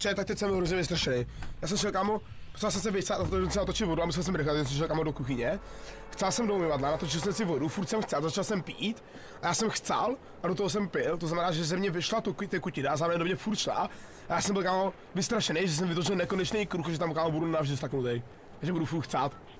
Čej, tak teď jsem hrozně vystrašený. Já jsem šel, kámo, chtěl jsem se vyjsát, natočit vodu a musel jsem rychle, jsem šel, kámo, do kuchyně. Chcel jsem do umyvadla, natočil jsem si vodu, furt jsem chcel, začal jsem pít a já jsem chcel a do toho jsem pil, to znamená, že ze mě vyšla kutina, zároveň do mě furt šla a já jsem byl, kámo, vystrašený, že jsem vytočil nekonečný kruh, že tam, kámo, budu navždy staknutý, že budu furt chcát.